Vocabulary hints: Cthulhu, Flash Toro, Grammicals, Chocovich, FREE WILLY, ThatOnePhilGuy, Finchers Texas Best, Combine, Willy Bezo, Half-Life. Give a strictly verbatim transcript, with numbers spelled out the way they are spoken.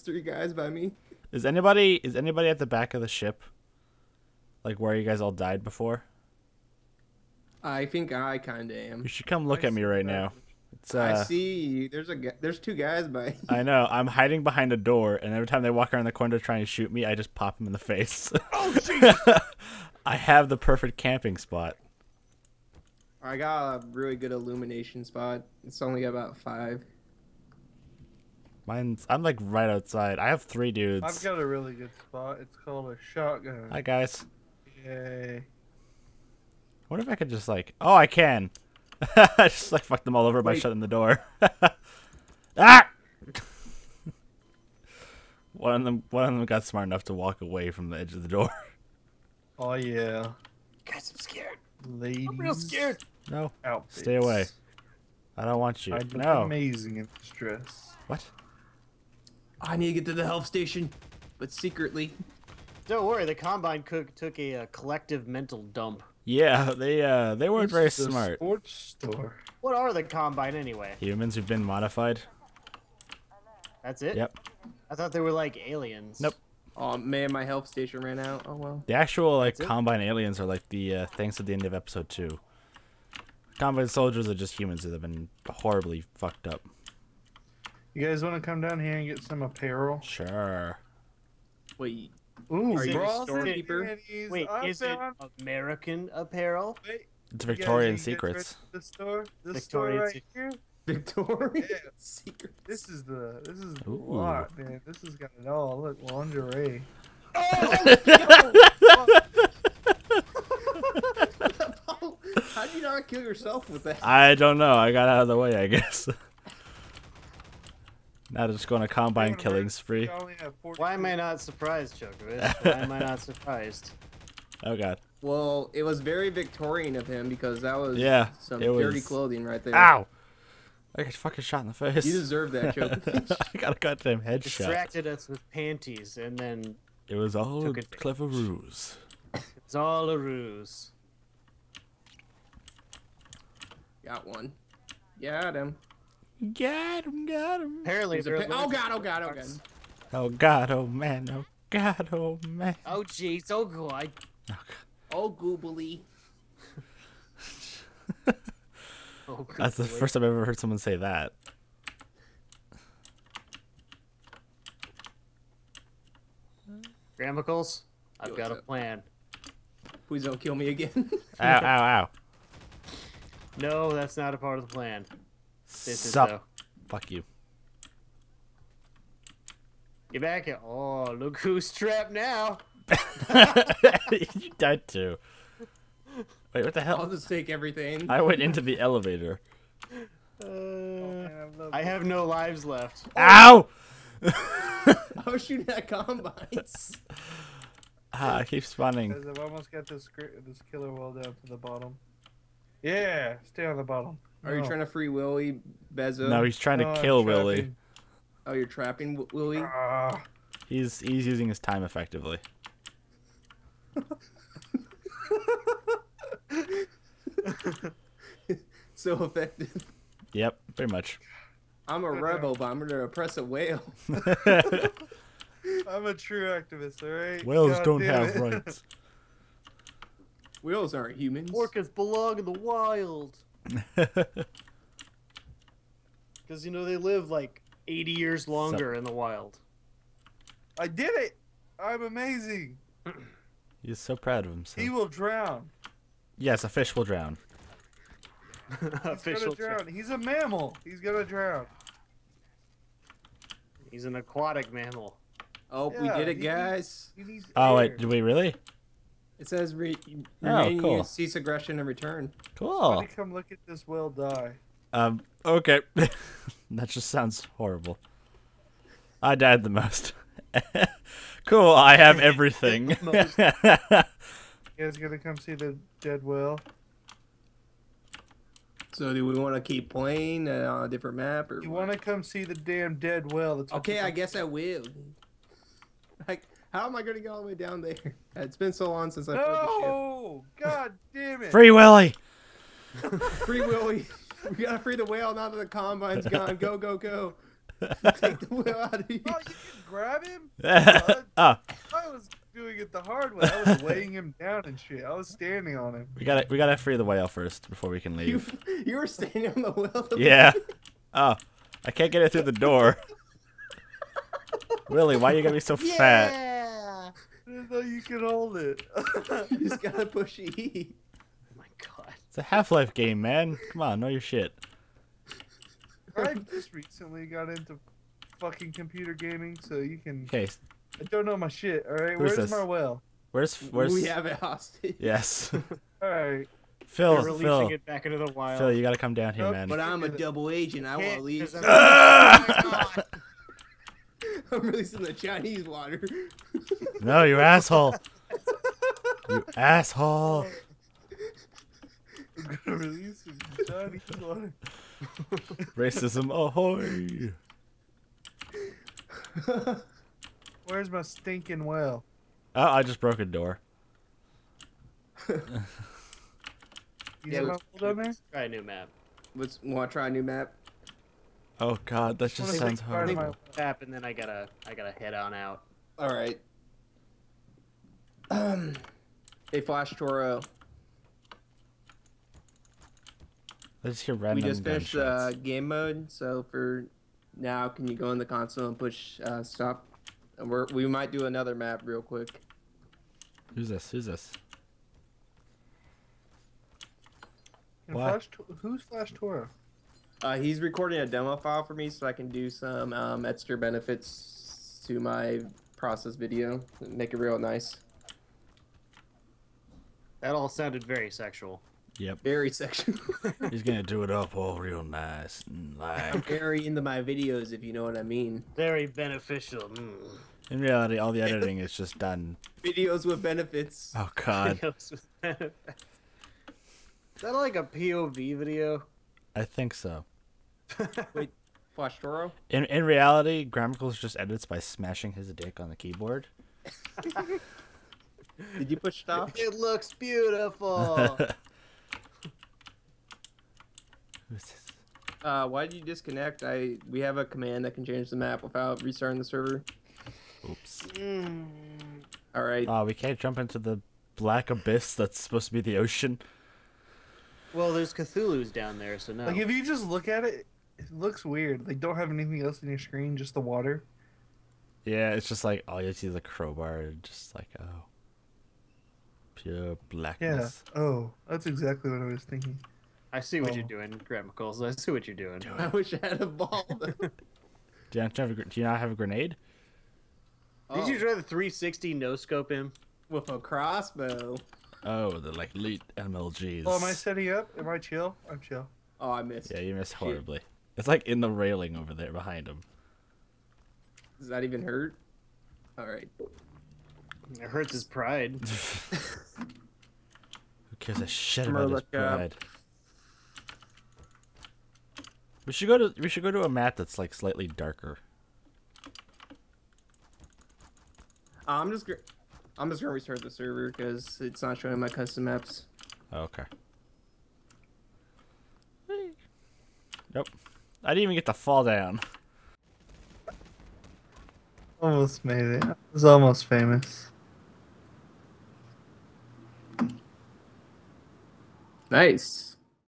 three guys by me. Is anybody is anybody at the back of the ship? Like where you guys all died before? I think I kind of am. You should come look I at me right that. now. It's, uh, I see you. There's a there's two guys by you. I know. I'm hiding behind a door, and every time they walk around the corner trying to shoot me, I just pop them in the face. Oh, jeez! I have the perfect camping spot. I got a really good illumination spot. It's only about five. Mine's, I'm like right outside. I have three dudes. I've got a really good spot. It's called a shotgun. Hi, guys. Yay. What if I could just like... Oh, I can. I just like fucked them all over by Wait. shutting the door. Ah! one of them, one of them got smart enough to walk away from the edge of the door. Oh yeah. Guys, I'm scared. Ladies. I'm real scared. No. Outfits. Stay away. I don't want you. I'd no. Amazing in this dress. What? I need to get to the health station, but secretly. Don't worry. The Combine cook took a uh, collective mental dump. Yeah, they uh they weren't very smart. Sports store. What are the Combine anyway? Humans who've been modified. That's it? Yep. I thought they were like aliens. Nope. Oh man, my health station ran out. Oh well. The actual like Combine aliens are like the uh, things at the end of episode two. Combine soldiers are just humans that have been horribly fucked up. You guys want to come down here and get some apparel? Sure. Wait. Ooh, are you a storekeeper? Wait, is it American apparel? Wait, it's Victorian Secrets. The store, the Victorian store right here. Victorian yeah. Secrets. This is the this is the lot, man. This has got it all. Look, lingerie. Oh, oh, how did you not kill yourself with that? I don't know. I got out of the way, I guess. Now they're just going to Combine killing spree. Why am I not surprised, Chocovich? Why am I not surprised? Oh, God. Well, it was very Victorian of him because that was yeah, some dirty was... clothing right there. Ow! I got fucking shot in the face. You deserve that, Chocovich. I got a goddamn headshot. Distracted us with panties and then... It was all a clever ruse. It's all a ruse. Got one. Got him. Got him, got him. Apparently, there oh god, oh god, oh god. Oh god, oh man, oh god, oh man. Oh jeez, oh god. Oh, god. Oh goobly. Oh, that's the first time I've ever heard someone say that. Grammicals, I've Yo, got a up? plan. Please don't kill me again. Ow, ow, ow. No, that's not a part of the plan. This Sup. Is, uh, Fuck you. Get back here. Oh, look who's trapped now. You died too. Wait, what the hell? I'll just take everything. I went into the elevator. Uh, oh, man, I, I have no lives left. Ow! I was shooting at combines. Ah, I keep spawning. I've almost got this, this killer wall down to the bottom. Yeah, stay on the bottom. Are no. you trying to free Willy Bezo? No, he's trying to oh, kill Willy. Oh, you're trapping Willy? Uh, he's he's using his time effectively. So effective. Yep, pretty much. I'm a rebel, but I'm going to oppress a whale. I'm a true activist, alright? Whales God don't have it. rights. Whales aren't humans. Orcas belong in the wild. Because you know they live like eighty years longer Sup. in the wild. I did it! I'm amazing. He's so proud of himself. He will drown. Yes, a fish will drown. a He's fish gonna will drown. drown. He's a mammal. He's gonna drown. He's an aquatic mammal. Oh, yeah, we did it, he guys! Needs, he needs oh, wait, did we really? It says re remain, oh, cool. use, cease aggression, and return. Cool. Come look at this whale die. Um. Okay. That just sounds horrible. I died the most. Cool. I have everything. You guys gonna come see the dead whale? So do we want to keep playing uh, on a different map, or you want to come see the damn dead whale? That's okay. I guess I will. Like. How am I going to go all the way down there? It's been so long since I played the ship. Oh, god damn it. Free Willy. Free Willy. We got to free the whale now that the combine's gone. Go, go, go. Take the wheel out of you. Oh, you can grab him? I, oh. I was doing it the hard way. I was laying him down and shit. I was standing on him. We gotta, we gotta free the whale first before we can leave. You, you were standing on the whale? Yeah. Oh, I can't get it through the door. Willie, why are you gonna be so yeah. fat? Yeah. I didn't know you could hold it. You just gotta push E. Oh my god. It's a Half-Life game, man. Come on, know your shit. I just recently got into fucking computer gaming, so you can. Okay. I don't know my shit. All right, where's, where's my whale? Where's where's? We have it hostage. Yes. All right. Phil, They're releasing Phil, it back into the wild. Phil, you gotta come down here, nope. man. But I'm a double agent. I won't leave. I'm, I'm releasing the Chinese water. No, you asshole. You asshole. I'm gonna release the Chinese water. Racism, ahoy! Where's my stinking whale? Oh, I just broke a door. You yeah, let's, let's try a new map. Let's want to try a new map. Oh God, that just sounds hard. Map, and then I gotta, I gotta head on out. All right. Um, hey, Flash Toro. Let's hear random. We just finished uh, game mode, so for now, can you go in the console and push uh, stop? And we're, we might do another map real quick. Who's this? Who's this? Flash, who's Flash Toro? Uh, he's recording a demo file for me, so I can do some um, extra benefits to my process video, and make it real nice. That all sounded very sexual. Yep. Very sexual. He's gonna do it up all real nice and like. Very into my videos, if you know what I mean. Very beneficial. Mm. In reality, all the editing is just done. Videos with benefits. Oh God. Videos with benefits. Is that like a P O V video? I think so. Wait, Flash Toro? In in reality, Grammicals just edits by smashing his dick on the keyboard. Did you push stop? It looks beautiful. Uh, why did you disconnect? I we have a command that can change the map without restarting the server. Oops. Mm. All right. Oh, uh, we can't jump into the black abyss that's supposed to be the ocean. Well, there's Cthulhu's down there, so no. Like if you just look at it, it looks weird. Like don't have anything else on your screen, just the water. Yeah, it's just like all you see is the crowbar, just like oh, pure blackness. Yeah. Oh, that's exactly what I was thinking. I see what oh. you're doing, Grammicals. I see what you're doing. I wish I had a ball. do, you have a, do you not have a grenade? Oh. Did you try the three sixty no-scope him? With a crossbow. Oh, the like elite M L Gs. Oh, am I setting up? Am I chill? I'm chill. Oh, I missed. Yeah, you missed horribly. Shoot. It's like in the railing over there behind him. Does that even hurt? All right. It hurts his pride. Who cares a shit about his pride? Up. We should go to we should go to a map that's like slightly darker. I'm just I'm just gonna restart the server because it's not showing my custom maps. Okay. Nope. I didn't even get to fall down. Almost made it. I was almost famous. Nice.